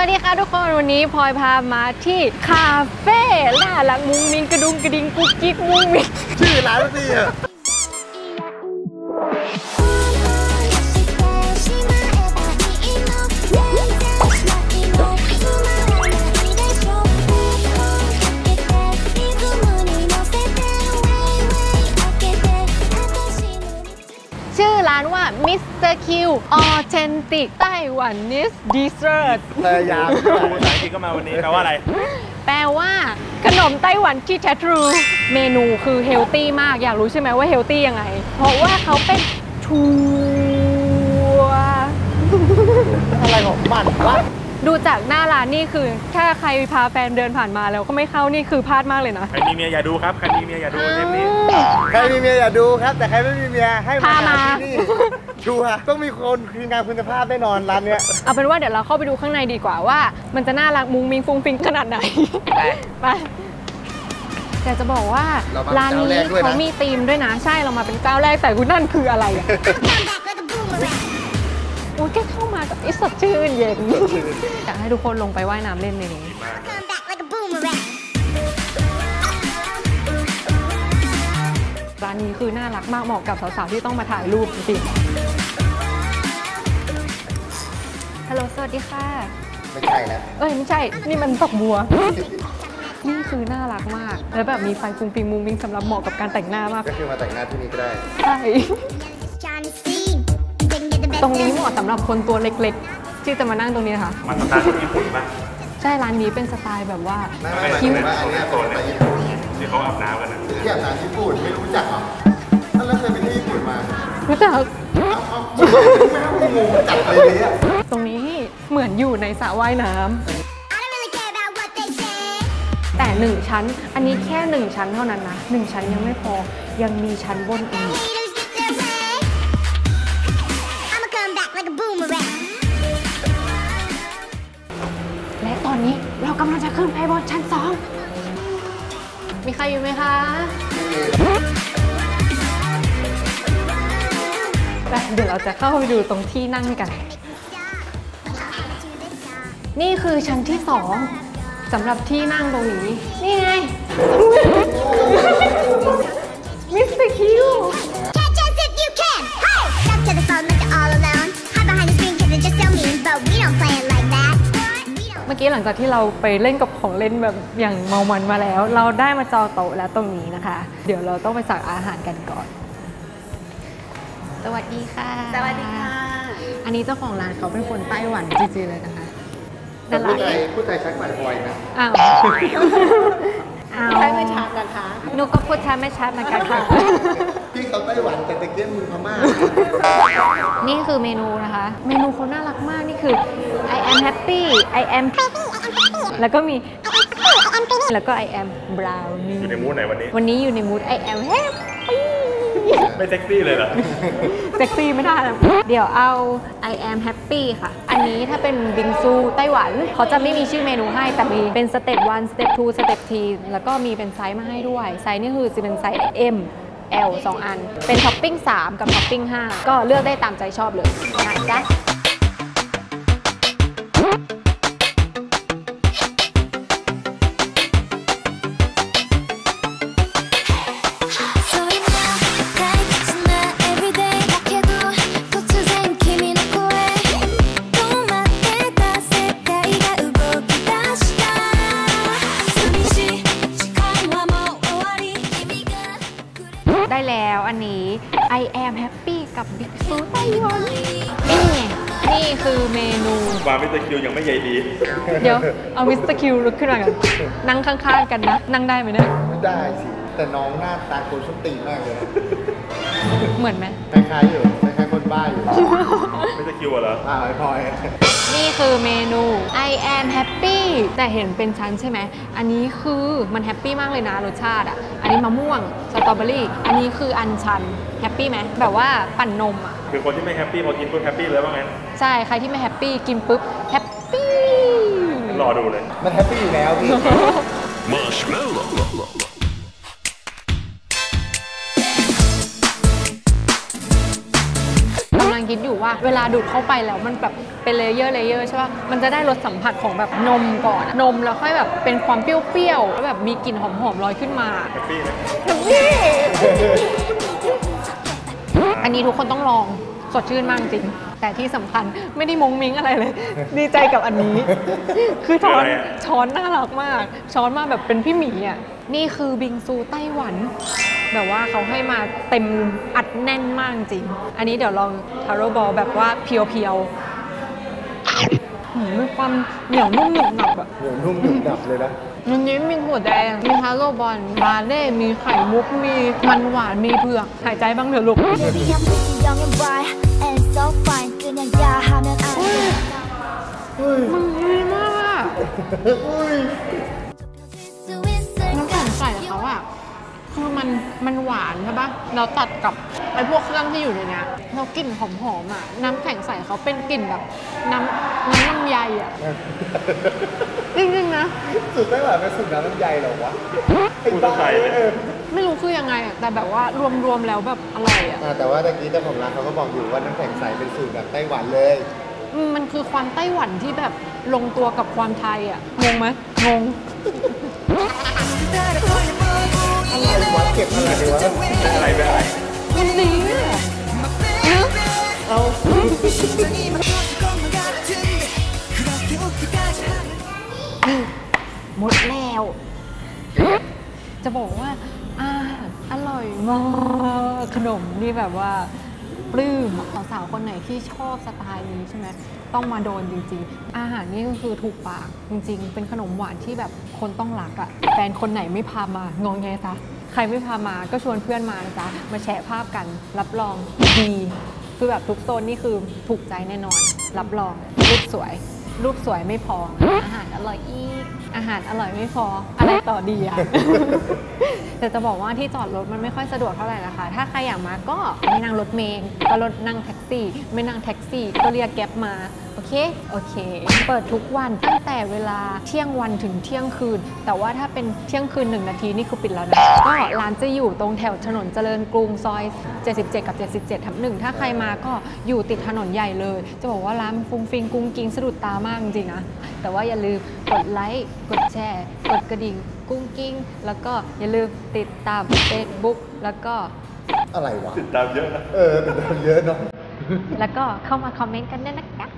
สวัสดีค่ะทุกคนวันนี้พลอยพามาที่คาเฟ่ล่าหลังมุ้งมิ้งกระดุมกระดิ่งกุ๊กกิ๊กมุ้งมิ้งชื่อร้านสิอ่ะร้านว่ามิสเตอร์คิวออเทนติกไต้หวันนิสดีเซอร์ตยาวภาษาอังกฤษก็มาวันนี้แปลว่าอะไรแปลว่าขนมไต้หวันที่แท้ทรูเมนูคือเฮลตี้มากอยากรู้ใช่ไหมว่าเฮลตี้ยังไงเพราะว่าเขาเป็นทัวร์อะไรของมันวะดูจากหน้าร้านนี่คือถ้าใครพาแฟนเดินผ่านมาแล้วก็ไม่เข้านี่คือพลาดมากเลยนะใครมีเมียอย่าดูครับใครมีเมียอย่าดูเทปนี้ใครมีเมียอย่าดูครับแต่ใครไม่มีเมียให้มาที่นี่ดูฮะต้องมีคนคืนงานคุณภาพแน่นอนร้านเนี้ยเอาเป็นว่าเดี๋ยวเราเข้าไปดูข้างในดีกว่าว่ามันจะน่ารักมุ้งมิ้งฟุ้งฟิ้งขนาดไหนไปแต่จะบอกว่าร้านนี้เขามีธีมด้วยนะใช่เรามาเป็นเจ้าแรกแต่คุณนั่นคืออะไรโอ้แค่เข้ามากับอิสระชื่นเย็นอยากให้ทุกคนลงไปว่ายน้ำเล่นในนี้ร้านนี้คือน่ารักมากเหมาะกับสาวๆที่ต้องมาถ่ายรูปจริงๆฮัลโหลสวัสดีค่ะไม่ใช่แล้วเอ้ยไม่ใช่นี่มันตกบัวนี่คือน่ารักมากแล้วแบบมีไฟฟุ้งฟิ้งมุ้งมิ้งสำหรับเหมาะกับการแต่งหน้ามากก็คือมาแต่งหน้าที่นี่ก็ได้ใช่ตรงนี้เหมาะสำหรับคนตัวเล็กๆที่จะมานั่งตรงนี้นะคะมันสไตล์ญี่ปุ่นป่ะใช่ร้านนี้เป็นสไตล์แบบว่าคิ้วที่เขาอาบน้ำกันนะที่อาบน้ำญี่ปุ่นไม่รู้จักหรอแล้วเคยไปที่ญี่ปุ่นมารู้จักไม่ต้องงงจักเลยเนี่ยตรงนี้เหมือนอยู่ในสระว่ายน้ำแต่หนึ่งชั้นอันนี้แค่หนึ่งชั้นเท่านั้นนะหนึ่งชั้นยังไม่พอยังมีชั้นบนอีกและตอนนี้เรากำลังจะขึ้นไปบนชั้น2มีใครอยู่ไหมคะไปเดี๋ยวเราจะเข้าไปดูตรงที่นั่งกันนี่คือชั้นที่2สำหรับที่นั่งตรงนี้นี่ไงมิสเตอร์คิวเมื่อกี้หลังจากที่เราไปเล่นกับของเล่นแบบอย่างเมามันมาแล้วเราได้มาจองโต๊ะแล้วตรงนี้นะคะเดี๋ยวเราต้องไปสั่งอาหารกันก่อนสวัสดีค่ะสวัสดีค่ะอันนี้เจ้าของร้านเขาเป็นคนไต้หวันจริงๆเลยนะคะพูดไทยชัดหน่อยบ่อยนะอ้าวใช่ไม่ชัดนะคะหนูก็พูดชัดไม่ชัดเหมือนกันค่ะพี่เขาไต้หวันแต่ตะเกียบมือพม่านี่คือเมนูนะคะเมนูเขาน่ารักมากนี่คือ I am happy I am แล้วก็มีแล้วก็ I am brownie อยู่ในมูดไหนวันนี้วันนี้อยู่ในมูด I am happy ไม่เซ็กซี่เลยเหรอเซ็กซี่ไม่ได้นะเดี๋ยวเอา I am happy ค่ะอันนี้ถ้าเป็นบิงซูไต้หวันเขาจะไม่มีชื่อเมนูให้แต่มีเป็นสเต็ป 1 สเต็ป 2 สเต็ป 3 แล้วก็มีเป็นไซส์มาให้ด้วยไซส์นี่คือจะเป็นไซส์ M L 2 อันเป็นท็อปปิ้ง3กับท็อปปิ้ง5ก็เลือกได้ตามใจชอบเลยนะจ๊ะได้แล้วอันนี้ I am happy กับบิ๊กซูไต้หวันนี่คือเมนูว่ามิสเตอร์คิวยังไม่ใหญ่ดีเดี๋ยวเอามิสเตอร์คิวลุกขึ้นมากันนั่งข้างๆกันนะนั่งได้ไหมเนี่ยไม่ได้สิแต่น้องหน้าตาโกลสติมากเลยเหมือนไหมคล้ายๆอยู่คล้ายๆคนบ้าอยู่มิสเตอร์คิวเหรออ้าวพลอยนี่คือเมนู I am happy แต่เห็นเป็นชั้นใช่ไหมอันนี้คือมันแฮปปี้มากเลยนะรสชาติอ่ะอันนี้มะม่วงสตรอเบอรี่อันนี้คืออัญชันแฮปปี้ไหมแบบว่าปั่นนมอ่ะคือคนที่ไม่แฮปปี้พอกินปุ๊บแฮปปี้เลยว่างั้นใช่ใครที่ไม่แฮปปี้กินปุ๊บแฮปปี้รอดูเลยมันแฮปปี้อยู่แล้วพี่มาร์ชเมลโล่คิดอยู่ กว่าเวลาดูดเข้าไปแล้วมันแบบเป็นเลเยอร์ใช่ป่ะมันจะได้รสสัมผัสของแบบนมก่อนนมแล้วค่อยแบบเป็นความเปรี้ยวๆแล้วแบบมีกลิ่นหอมๆลอยขึ้นมาแฮปปี้นะแฮปปี้อันนี้ทุกคนต้องลองสดชื่นมากจริงแต่ที่สำคัญไม่ได้มงมิงอะไรเลยดีใจกับอันนี้คือช้อนน่ารักมากช้อนมาแบบเป็นพี่หมีอ่ะนี่คือบิงซูไต้หวันแบบว่าเขาให้มาเต็มอัดแน่นมากจริงอันนี้เดี๋ยวลองทาโร่บอลแบบว่าเพียวๆมีความเหนียวนุ่มหนึบหนับอ่ะเหนียวนุ่มหนึบหนับเลยนะอันนี้มีหัวแดงมีทาโร่บอลบาเล่มีไข่มุกมีมันหวานมีเผือกหายใจบ้างเถอะลูกมันดีมากอ่ะน้ำแข็งใส่เขาอ่ะคือมันหวานใช่ปะเราตัดกับไอ้พวกเครื่องที่อยู่ในนี้เรากลิ่นหอมๆอ่ะน้ำแข็งใส่เขาเป็นกลิ่นแบบน้ำลำไยอ่ะจริงๆนะสุดไม่หวานเป็นสุดน้ำลำไยหรอวะกูต้องใส่เลยไม่รู้คือยังไงอ่ะแต่แบบว่ารวมๆแล้วแบบอร่อยอ่ะแต่ว่าตะกี้เจ้าของร้านเขาก็บอกอยู่ว่าน้ำแข็งใสเป็นสูตรแบบไต้หวันเลยมันคือความไต้หวันที่แบบลงตัวกับความไทยอ่ะงงไหมงงอะไรวะเก็บอะไรดีวะอะไรไปอะไรมันดีอ่ะเอาหมดแล้วจะบอกว่าอร่อยมากขนมนี่แบบว่าปลื้มสาวๆคนไหนที่ชอบสไตล์นี้ใช่ไหมต้องมาโดนจริงๆอาหารนี่ก็คือถูกปากจริงๆเป็นขนมหวานที่แบบคนต้องรักอ่ะแฟนคนไหนไม่พามางงแงซะใครไม่พามาก็ชวนเพื่อนมานะจ๊ะมาแชะภาพกันรับรองดีคือแบบทุกโซนนี่คือถูกใจแน่นอนรับรองรูปสวยไม่พออาหารอร่อยอีกอาหารอร่อยไม่พออะไรต่อดีอ่ะแต่จะบอกว่าที่จอดรถมันไม่ค่อยสะดวกเท่าไหร่นะคะถ้าใครอยากมาก็ไม่นั่งรถเมล์ก็รถนั่งแท็กซี่ไม่นั่งแท็กซี่ก็เรียกแก๊ปมาโอเคเปิดทุกวันตั้งแต่เวลาเที่ยงวันถึงเที่ยงคืนแต่ว่าถ้าเป็นเที่ยงคืน1นาทีนี่คือปิดแล้วนะก็ร้านจะอยู่ตรงแถวถนนเจริญกรุงซอย77กับ77/1ถ้าใครมาก็อยู่ติดถนนใหญ่เลยจะบอกว่าร้านฟุ้งฟิงกุ้งกิ้งสะดุดตามากจริงนะแต่ว่าอย่าลืมกดไลค์กดแชร์กดกระดิ่งกุ้งกิ้งแล้วก็อย่าลืมติดตาม Facebook แล้วก็อะไรวะติดตามเยอะนะติดตามเยอะเนาะแล้วก็เข้ามาคอมเมนต์กันด้วยนะคะ